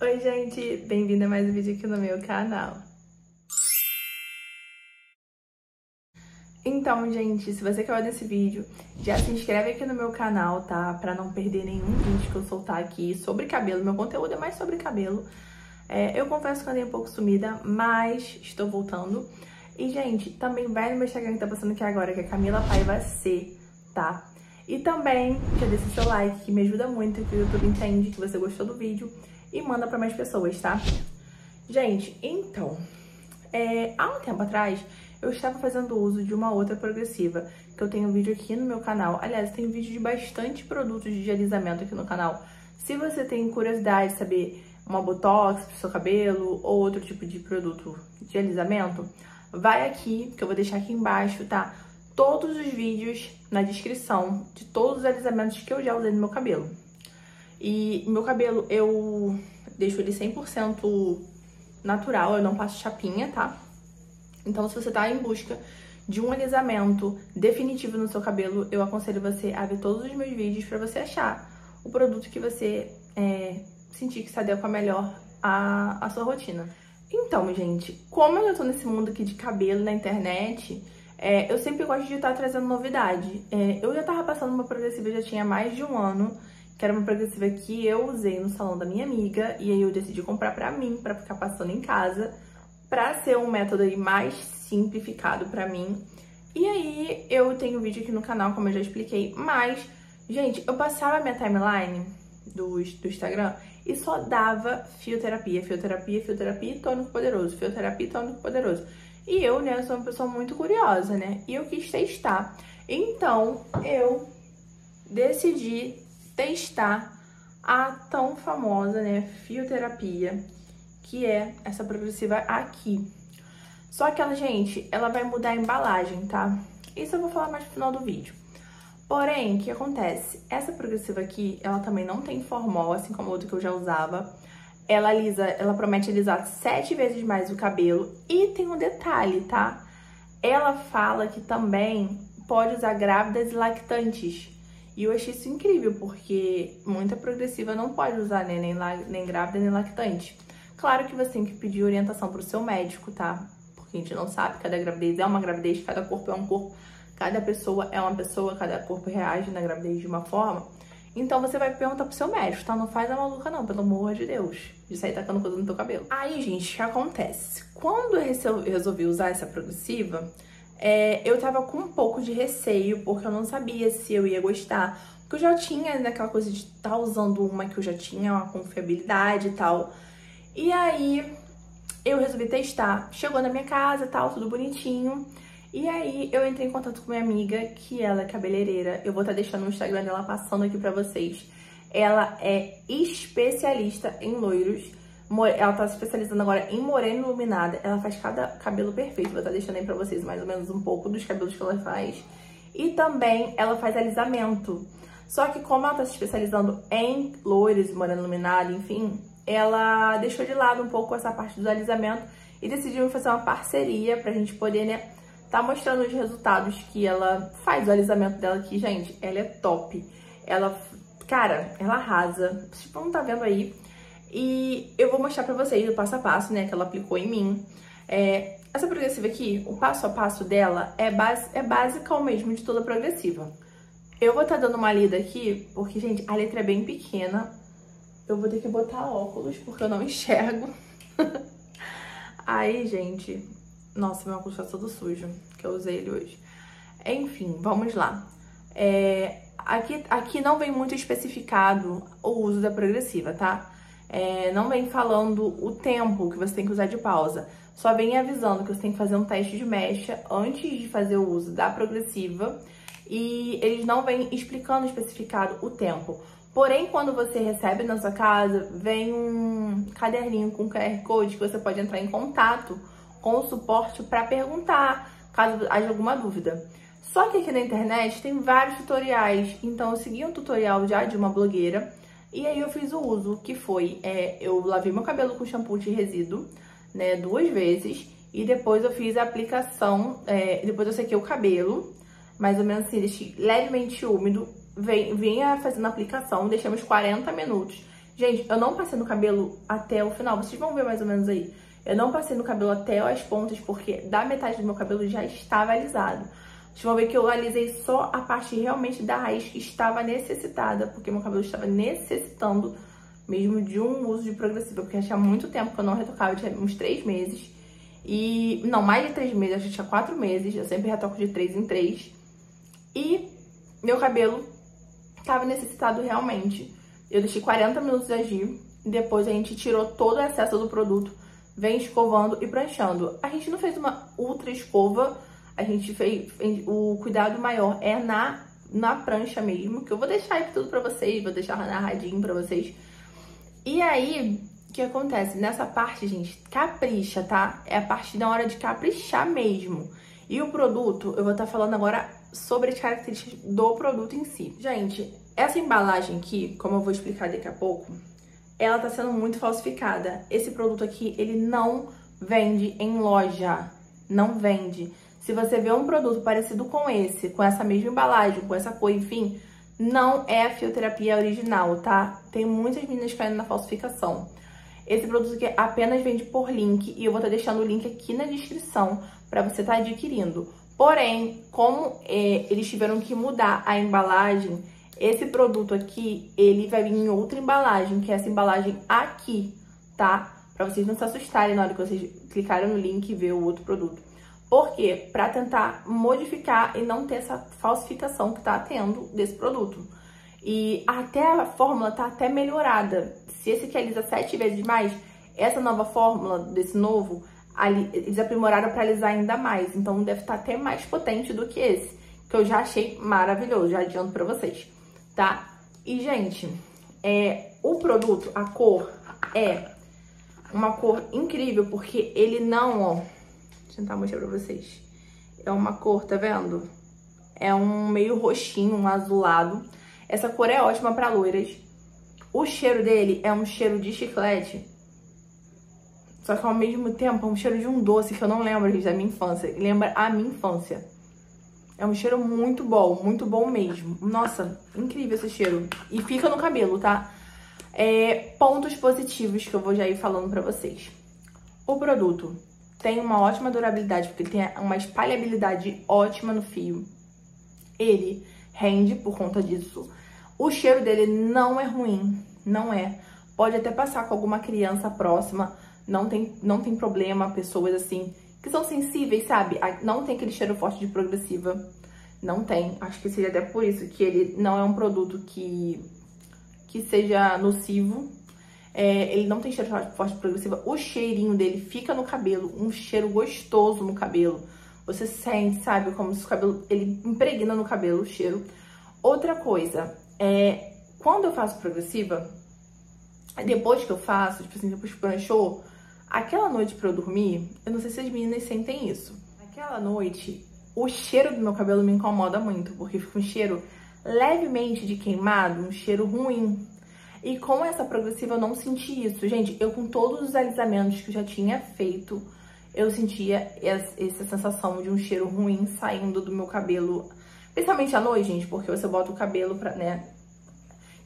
Oi gente, bem-vindo a mais um vídeo aqui no meu canal. Então gente, se você quer olhar esse vídeo, já se inscreve aqui no meu canal, tá? Pra não perder nenhum vídeo que eu soltar aqui sobre cabelo. Meu conteúdo é mais sobre cabelo. Eu confesso que andei um pouco sumida, mas estou voltando. E gente, também vai no meu Instagram que tá passando aqui agora, que é Camila Paiva C, tá? E também já deixa o seu like, que me ajuda muito, que o YouTube entende que você gostou do vídeo e manda pra mais pessoas, tá? Gente, então, há um tempo atrás eu estava fazendo uso de uma outra progressiva, que eu tenho um vídeo aqui no meu canal. Aliás, tem vídeo de bastante produtos de alisamento aqui no canal. Se você tem curiosidade de saber uma botox pro seu cabelo ou outro tipo de produto de alisamento, vai aqui, que eu vou deixar aqui embaixo, tá? Todos os vídeos na descrição de todos os alisamentos que eu já usei no meu cabelo. E meu cabelo eu deixo ele 100% natural, eu não passo chapinha, tá? Então, se você tá em busca de um alisamento definitivo no seu cabelo, eu aconselho você a ver todos os meus vídeos pra você achar o produto que você sentir que se adequa melhor à sua rotina. Então, gente, como eu tô nesse mundo aqui de cabelo na internet, eu sempre gosto de estar trazendo novidade. Eu já tava passando uma progressiva, já tinha mais de um ano, que era uma progressiva que eu usei no salão da minha amiga, e aí eu decidi comprar pra mim, pra ficar passando em casa, pra ser um método aí mais simplificado pra mim. E aí eu tenho um vídeo aqui no canal, como eu já expliquei, mas, gente, eu passava a minha timeline do Instagram e só dava fioterapia, fioterapia, fioterapia e tônico poderoso, fioterapia e tônico poderoso. E eu, né, sou uma pessoa muito curiosa, né, e eu quis testar. Então, eu decidi testar a tão famosa, né, fioterapia, que é essa progressiva aqui. Só que ela, gente, ela vai mudar a embalagem, tá? Isso eu vou falar mais no final do vídeo. Porém, o que acontece? Essa progressiva aqui, ela também não tem formol, assim como a outra que eu já usava. Ela alisa, ela promete alisar 7 vezes mais o cabelo. E tem um detalhe, tá? Ela fala que também pode usar grávidas e lactantes. E eu achei isso incrível, porque muita progressiva não pode usar nem grávida nem lactante. Claro que você tem que pedir orientação pro seu médico, tá? Porque a gente não sabe, cada gravidez é uma gravidez, cada corpo é um corpo, cada pessoa é uma pessoa, cada corpo reage na gravidez de uma forma. Então você vai perguntar pro seu médico, tá? Não faz a maluca não, pelo amor de Deus, de sair tacando coisa no teu cabelo. Aí, gente, o que acontece? Quando eu resolvi usar essa progressiva, eu tava com um pouco de receio, porque eu não sabia se eu ia gostar. Porque eu já tinha, né, aquela coisa de estar usando uma que eu já tinha uma confiabilidade e tal. E aí eu resolvi testar. Chegou na minha casa e tal, tudo bonitinho. E aí eu entrei em contato com minha amiga, que ela é cabeleireira. Eu vou estar deixando o Instagram dela passando aqui pra vocês. Ela é especialista em loiros. Ela tá se especializando agora em morena iluminada. Ela faz cada cabelo perfeito. Vou estar deixando aí pra vocês mais ou menos um pouco dos cabelos que ela faz. E também ela faz alisamento. Só que como ela tá se especializando em loiros e morena iluminada, enfim, ela deixou de lado um pouco essa parte do alisamento e decidiu fazer uma parceria pra gente poder, né, tá mostrando os resultados que ela faz o alisamento dela aqui. Gente, ela é top. Ela, cara, ela arrasa. Vocês não tá vendo aí. E eu vou mostrar pra vocês o passo a passo, né, que ela aplicou em mim. Essa progressiva aqui, o passo a passo dela é básica ao mesmo de toda progressiva. Eu vou estar dando uma lida aqui, porque, gente, a letra é bem pequena. Eu vou ter que botar óculos, porque eu não enxergo. Aí, gente, nossa, meu óculos tá todo sujo, que eu usei ele hoje. Enfim, vamos lá. Aqui não vem muito especificado o uso da progressiva, tá? Não vem falando o tempo que você tem que usar de pausa. Só vem avisando que você tem que fazer um teste de mecha antes de fazer o uso da progressiva. E eles não vêm explicando especificado o tempo. Porém, quando você recebe na sua casa, vem um caderninho com QR Code que você pode entrar em contato com o suporte para perguntar, caso haja alguma dúvida. Só que aqui na internet tem vários tutoriais. Então eu segui um tutorial já de uma blogueira. E aí eu fiz o uso, que foi, eu lavei meu cabelo com shampoo de resíduo, né, 2 vezes. E depois eu fiz a aplicação, depois eu sequei o cabelo, mais ou menos assim, deixei levemente úmido. Vinha fazendo a aplicação, deixamos 40 minutos. Gente, eu não passei no cabelo até o final. Vocês vão ver mais ou menos aí. Eu não passei no cabelo até as pontas, porque da metade do meu cabelo já estava alisado. Vocês vão ver que eu alisei só a parte realmente da raiz que estava necessitada, porque meu cabelo estava necessitando mesmo de um uso de progressiva, porque já tinha muito tempo que eu não retocava, tinha uns 3 meses. E... não, mais de 3 meses, acho que tinha 4 meses. Eu sempre retoco de 3 em 3. E meu cabelo estava necessitado realmente. Eu deixei 40 minutos agir. Depois a gente tirou todo o excesso do produto, vem escovando e pranchando. A gente não fez uma ultra escova, a gente fez... o cuidado maior é na prancha mesmo, que eu vou deixar aí tudo pra vocês, vou deixar narradinho pra vocês. E aí, o que acontece? Nessa parte, gente, capricha, tá? É a parte da hora de caprichar mesmo. E o produto, eu vou estar falando agora sobre as características do produto em si. Gente, essa embalagem aqui, como eu vou explicar daqui a pouco, ela tá sendo muito falsificada. Esse produto aqui, ele não vende em loja. Não vende. Se você vê um produto parecido com esse, com essa mesma embalagem, com essa cor, enfim, não é a Fioterapia original, tá? Tem muitas meninas caindo na falsificação. Esse produto aqui apenas vende por link, e eu vou estar deixando o link aqui na descrição para você estar adquirindo. Porém, como eles tiveram que mudar a embalagem, esse produto aqui, ele vai vir em outra embalagem, que é essa embalagem aqui, tá? Para vocês não se assustarem na hora que vocês clicarem no link e ver o outro produto. Por quê? Para tentar modificar e não ter essa falsificação que tá tendo desse produto. E até a fórmula tá até melhorada. Se esse aqui alisa 7 vezes mais, essa nova fórmula desse novo, eles aprimoraram para alisar ainda mais. Então deve estar até mais potente do que esse, que eu já achei maravilhoso, já adianto pra vocês, tá? E, gente, o produto, a cor, é uma cor incrível, porque ele não, ó... deixa eu tentar mostrar pra vocês. É uma cor, tá vendo? É um meio roxinho, um azulado. Essa cor é ótima pra loiras. O cheiro dele é um cheiro de chiclete, só que ao mesmo tempo é um cheiro de um doce que eu não lembro, gente, da minha infância. Lembra a minha infância. É um cheiro muito bom mesmo. Nossa, incrível esse cheiro. E fica no cabelo, tá? Pontos positivos que eu vou já ir falando pra vocês. O produto tem uma ótima durabilidade, porque ele tem uma espalhabilidade ótima no fio. Ele rende por conta disso. O cheiro dele não é ruim, não é. Pode até passar com alguma criança próxima, não tem problema, pessoas assim... que são sensíveis, sabe? Não tem aquele cheiro forte de progressiva. Não tem. Acho que seria até por isso que ele não é um produto que seja nocivo. Ele não tem cheiro forte de progressiva. O cheirinho dele fica no cabelo. Um cheiro gostoso no cabelo. Você sente, sabe? Como se o cabelo... ele impregna no cabelo o cheiro. Outra coisa. Quando eu faço progressiva, depois que eu faço, tipo assim, depois que pranchou... aquela noite pra eu dormir, eu não sei se as meninas sentem isso. Aquela noite, o cheiro do meu cabelo me incomoda muito, porque fica um cheiro levemente de queimado, um cheiro ruim. E com essa progressiva eu não senti isso. Gente, eu com todos os alisamentos que eu já tinha feito, eu sentia essa sensação de um cheiro ruim saindo do meu cabelo. Principalmente à noite, gente, porque você bota o cabelo pra, né?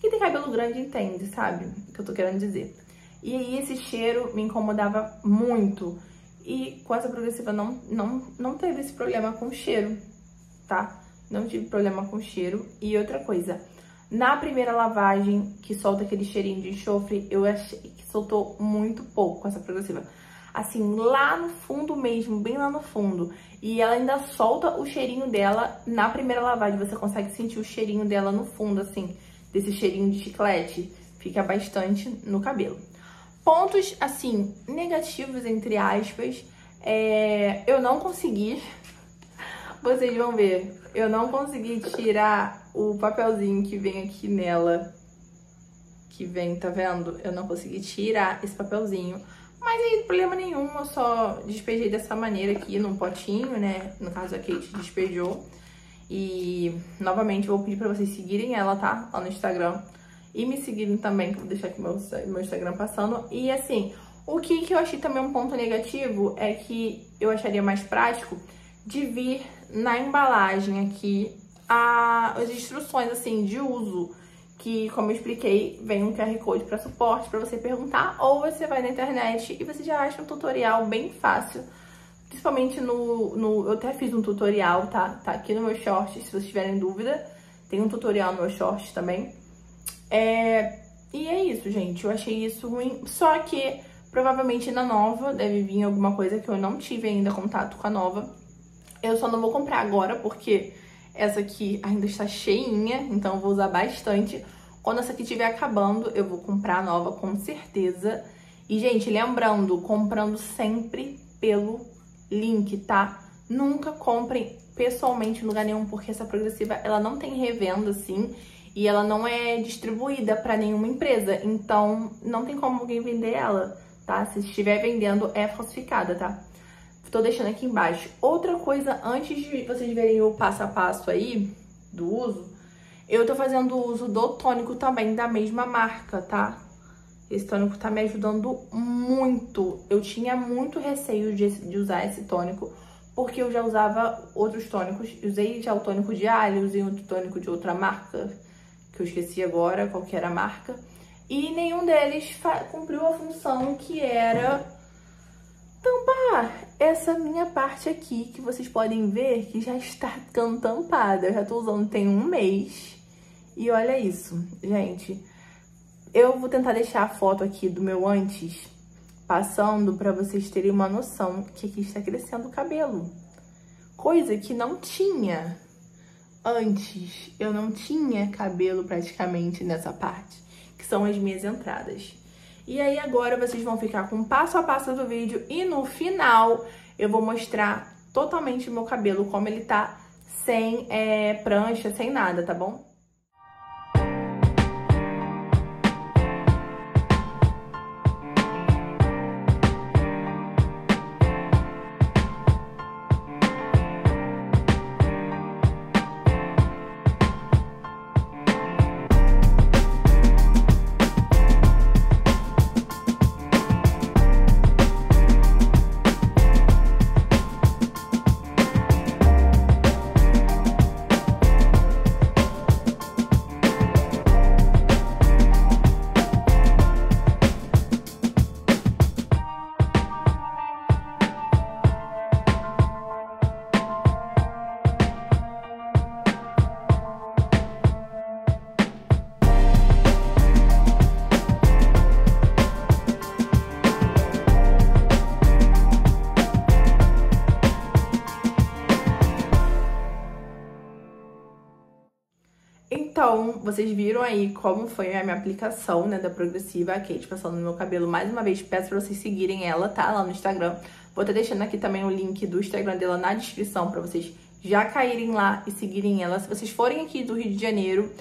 Quem tem cabelo grande entende, sabe? O que eu tô querendo dizer. E aí esse cheiro me incomodava muito. E com essa progressiva não teve esse problema com o cheiro, tá? Não tive problema com o cheiro. E outra coisa, na primeira lavagem, que solta aquele cheirinho de enxofre, eu achei que soltou muito pouco com essa progressiva. Assim, lá no fundo mesmo, bem lá no fundo. E ela ainda solta o cheirinho dela na primeira lavagem. Você consegue sentir o cheirinho dela no fundo, assim, desse cheirinho de chiclete. Fica bastante no cabelo. Pontos, assim, negativos, entre aspas, eu não consegui, vocês vão ver, eu não consegui tirar o papelzinho que vem aqui nela, que vem, tá vendo? Eu não consegui tirar esse papelzinho, mas aí problema nenhum, eu só despejei dessa maneira aqui num potinho, né? No caso a Kate despejou, e novamente eu vou pedir pra vocês seguirem ela, tá? Lá no Instagram. E me seguirem também, que eu vou deixar aqui meu Instagram passando. E assim, o que eu achei também um ponto negativo é que eu acharia mais prático de vir na embalagem aqui as instruções, assim, de uso. que, como eu expliquei, vem um QR Code para suporte, para você perguntar, ou você vai na internet e você já acha um tutorial bem fácil, principalmente eu até fiz um tutorial, tá aqui no meu short, se vocês tiverem dúvida, tem um tutorial no meu short também. E é isso, gente, eu achei isso ruim, só que provavelmente na nova deve vir alguma coisa que eu não tive ainda contato com a nova, eu só não vou comprar agora, porque essa aqui ainda está cheinha, então eu vou usar bastante. Quando essa aqui estiver acabando, eu vou comprar a nova com certeza. E, gente, lembrando, comprando sempre pelo link, tá? Nunca comprem pessoalmente em lugar nenhum, porque essa Progressiva, ela não tem revenda, assim, e ela não é distribuída para nenhuma empresa. Então, não tem como alguém vender ela, tá? Se estiver vendendo, é falsificada, tá? Tô deixando aqui embaixo. Outra coisa, antes de vocês verem o passo a passo aí do uso, eu tô fazendo o uso do tônico também da mesma marca, tá? Esse tônico tá me ajudando muito. Eu tinha muito receio de usar esse tônico, porque eu já usava outros tônicos. Usei já o tônico de alho, usei outro tônico de outra marca, que eu esqueci agora qual que era a marca. E nenhum deles cumpriu a função que era tampar essa minha parte aqui, que vocês podem ver que já está ficando tampada. Eu já tô usando tem um mês. E olha isso, gente. Eu vou tentar deixar a foto aqui do meu antes, passando pra vocês terem uma noção que aqui está crescendo o cabelo. Coisa que não tinha antes. Eu não tinha cabelo praticamente nessa parte, que são as minhas entradas. E aí agora vocês vão ficar com o passo a passo do vídeo e no final eu vou mostrar totalmente o meu cabelo, como ele tá sem prancha, sem nada, tá bom? Então, vocês viram aí como foi a minha aplicação, né, da Progressiva, a Kate passando no meu cabelo mais uma vez. Peço pra vocês seguirem ela, tá? Lá no Instagram. Vou estar deixando aqui também o link do Instagram dela na descrição pra vocês já caírem lá e seguirem ela. Se vocês forem aqui do Rio de Janeiro,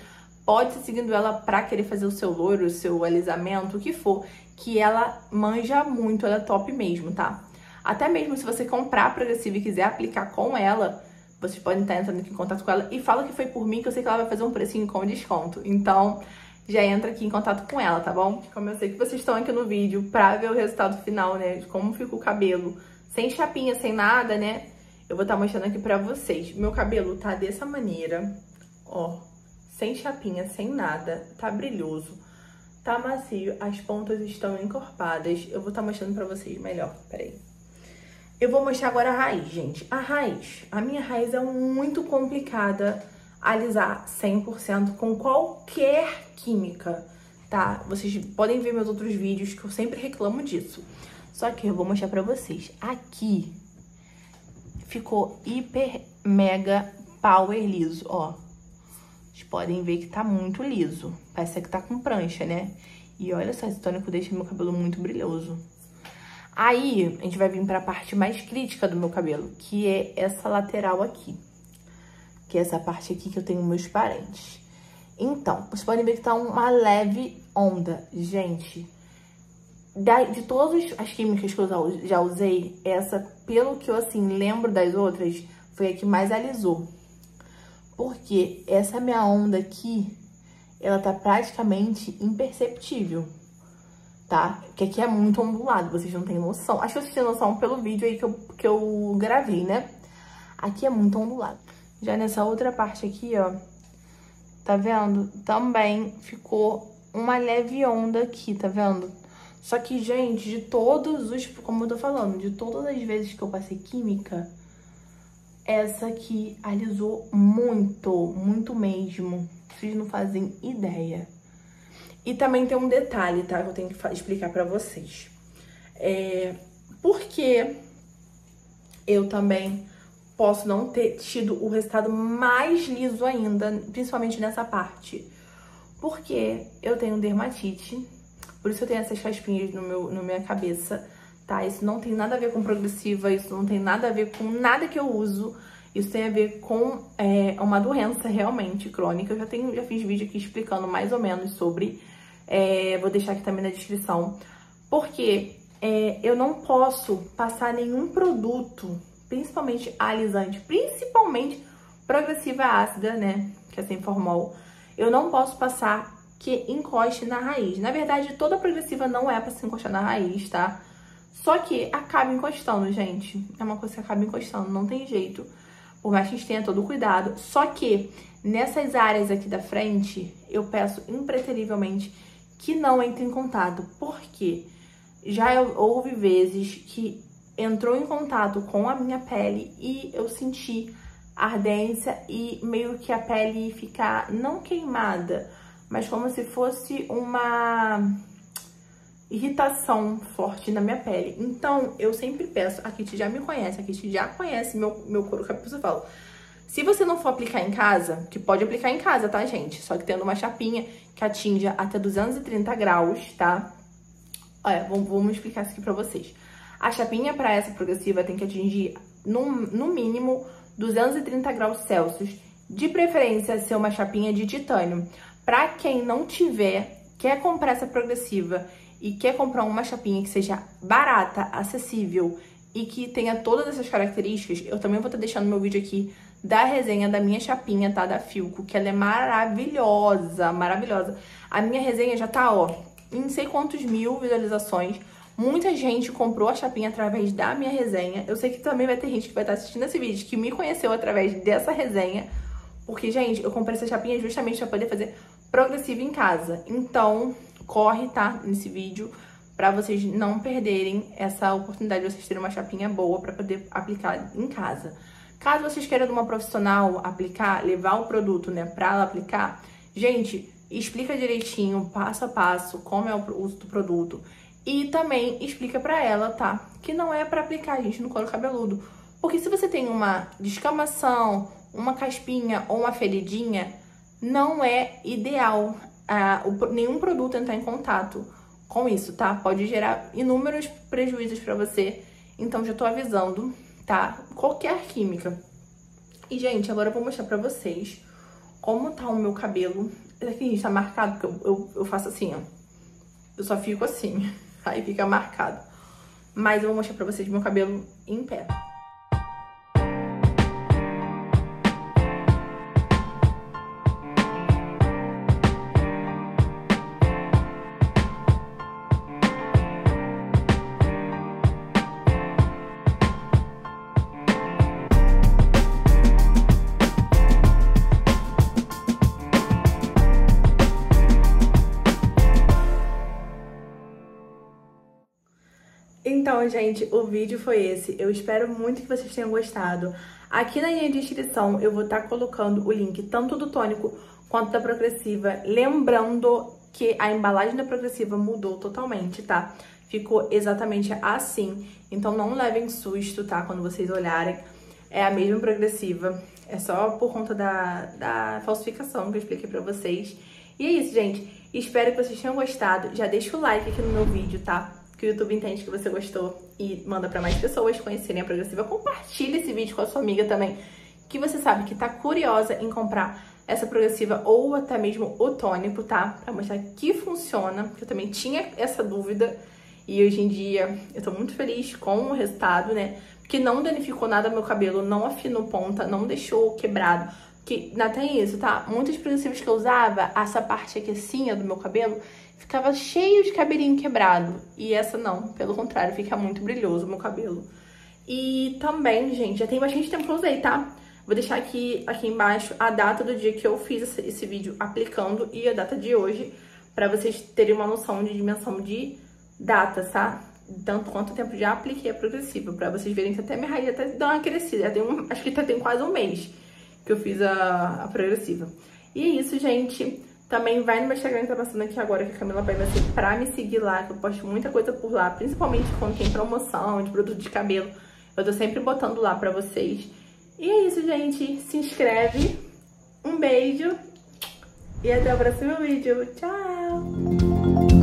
pode estar seguindo ela pra querer fazer o seu loiro, o seu alisamento, o que for, que ela manja muito, ela é top mesmo, tá? Até mesmo se você comprar a Progressiva e quiser aplicar com ela, vocês podem estar entrando aqui em contato com ela e fala que foi por mim, que eu sei que ela vai fazer um precinho com desconto. Então, já entra aqui em contato com ela, tá bom? Como eu sei que vocês estão aqui no vídeo pra ver o resultado final, né? De como fica o cabelo sem chapinha, sem nada, né? Eu vou estar mostrando aqui pra vocês. Meu cabelo tá dessa maneira, ó. Sem chapinha, sem nada. Tá brilhoso. Tá macio. As pontas estão encorpadas. Eu vou estar mostrando pra vocês melhor. Peraí. Eu vou mostrar agora a raiz, gente. A minha raiz é muito complicada alisar 100% com qualquer química, tá? Vocês podem ver meus outros vídeos que eu sempre reclamo disso. Só que eu vou mostrar pra vocês. Aqui ficou hiper, mega, power liso, ó. Vocês podem ver que tá muito liso. Parece que tá com prancha, né? E olha só, esse tônico deixa meu cabelo muito brilhoso. Aí, a gente vai vir pra parte mais crítica do meu cabelo, que é essa lateral aqui. Que é essa parte aqui que eu tenho meus parentes. Então, vocês podem ver que tá uma leve onda. Gente, de todas as químicas que eu já usei, essa, pelo que eu, assim, lembro das outras, foi a que mais alisou. Porque essa minha onda aqui, ela tá praticamente imperceptível. Tá? Porque aqui é muito ondulado, vocês não têm noção. Acho que vocês têm noção pelo vídeo aí que eu gravei, né? Aqui é muito ondulado. Já nessa outra parte aqui, ó, Tá vendo? Também ficou uma leve onda aqui, tá vendo? Só que, gente, de todos os... Como eu tô falando, de todas as vezes que eu passei química, essa aqui alisou muito, muito mesmo. Vocês não fazem ideia. E também tem um detalhe, tá? Que eu tenho que explicar pra vocês. Porque eu também posso não ter tido o resultado mais liso ainda, principalmente nessa parte. Porque eu tenho dermatite, por isso eu tenho essas raspinhas na minha cabeça, tá? Isso não tem nada a ver com progressiva, isso não tem nada a ver com nada que eu uso. Isso tem a ver com uma doença realmente crônica. Eu já fiz vídeo aqui explicando mais ou menos sobre. Vou deixar aqui também na descrição. Porque eu não posso passar nenhum produto, principalmente alisante, principalmente progressiva ácida, né? Que é sem formol. Eu não posso passar que encoste na raiz. Na verdade, toda progressiva não é pra se encostar na raiz, tá? Só que acaba encostando, gente. É uma coisa que acaba encostando, não tem jeito. Por mais que a gente tenha todo o cuidado. Só que nessas áreas aqui da frente, eu peço impreterivelmente que não entre em contato. Por quê? Já houve vezes que entrou em contato com a minha pele e eu senti ardência e meio que a pele ficar não queimada, mas como se fosse uma irritação forte na minha pele. Então, eu sempre peço, a Kate já me conhece, a Kate já conhece meu couro cabeludo, eu falo, se você não for aplicar em casa, que pode aplicar em casa, tá, gente? Só que tendo uma chapinha que atinja até 230 graus, tá? Olha, vamos explicar isso aqui pra vocês. A chapinha para essa progressiva tem que atingir, no mínimo, 230 graus Celsius. De preferência, ser uma chapinha de titânio. Pra quem não tiver, quer comprar essa progressiva e quer comprar uma chapinha que seja barata, acessível e que tenha todas essas características, eu também vou estar deixando meu vídeo aqui da resenha da minha chapinha, tá? Da Filco, que ela é maravilhosa, maravilhosa. A minha resenha já tá, ó, em não sei quantos mil visualizações. Muita gente comprou a chapinha através da minha resenha. Eu sei que também vai ter gente que vai estar assistindo esse vídeo que me conheceu através dessa resenha. Porque, gente, eu comprei essa chapinha justamente para poder fazer progressiva em casa. Então, corre, tá? Nesse vídeo, para vocês não perderem essa oportunidade de vocês terem uma chapinha boa para poder aplicar em casa. Caso vocês queiram de uma profissional aplicar, levar o produto, né, para ela aplicar, gente, explica direitinho, passo a passo, como é o uso do produto. E também explica pra ela, tá? Que não é pra aplicar, gente, no couro cabeludo. Porque se você tem uma descamação, uma caspinha ou uma feridinha, não é ideal nenhum produto entrar em contato com isso, tá? Pode gerar inúmeros prejuízos pra você. Então, já tô avisando, tá? Qualquer química. E, gente, agora eu vou mostrar pra vocês como tá o meu cabelo. Esse aqui, gente, tá marcado, porque eu faço assim, ó. Eu só fico assim. Aí fica marcado. Mas eu vou mostrar pra vocês meu cabelo em pé. Então, gente, o vídeo foi esse. Eu espero muito que vocês tenham gostado. Aqui na minha descrição eu vou estar colocando o link tanto do tônico quanto da progressiva. Lembrando que a embalagem da progressiva mudou totalmente, tá? Ficou exatamente assim. Então não levem susto, tá? Quando vocês olharem. É a mesma progressiva. É só por conta da falsificação que eu expliquei pra vocês. E é isso, gente. Espero que vocês tenham gostado. Já deixa o like aqui no meu vídeo, tá? Que o YouTube entende que você gostou e manda pra mais pessoas conhecerem a progressiva. Compartilha esse vídeo com a sua amiga também, que você sabe que tá curiosa em comprar essa progressiva ou até mesmo o tônico, tá? Pra mostrar que funciona, que eu também tinha essa dúvida. E hoje em dia eu tô muito feliz com o resultado, né? Porque não danificou nada meu cabelo, não afinou ponta, não deixou quebrado. Porque ainda tem isso, tá? Muitas progressivas que eu usava, essa parte aqui assim, ó, do meu cabelo, ficava cheio de cabelinho quebrado. E essa não, pelo contrário, fica muito brilhoso o meu cabelo. E também, gente, já tem bastante tempo que eu usei, tá? Vou deixar aqui embaixo a data do dia que eu fiz esse vídeo aplicando e a data de hoje, pra vocês terem uma noção de dimensão de data, tá? Tanto quanto tempo já apliquei a progressiva, pra vocês verem que até minha raiz até dá uma crescida. Acho que já tem quase um mês que eu fiz a progressiva. E é isso, gente. Também vai no meu Instagram que tá passando aqui agora, que a Camila Paiva vai ser pra me seguir lá, que eu posto muita coisa por lá, principalmente quando tem promoção de produto de cabelo. Eu tô sempre botando lá pra vocês. E é isso, gente. Se inscreve. Um beijo. E até o próximo vídeo. Tchau!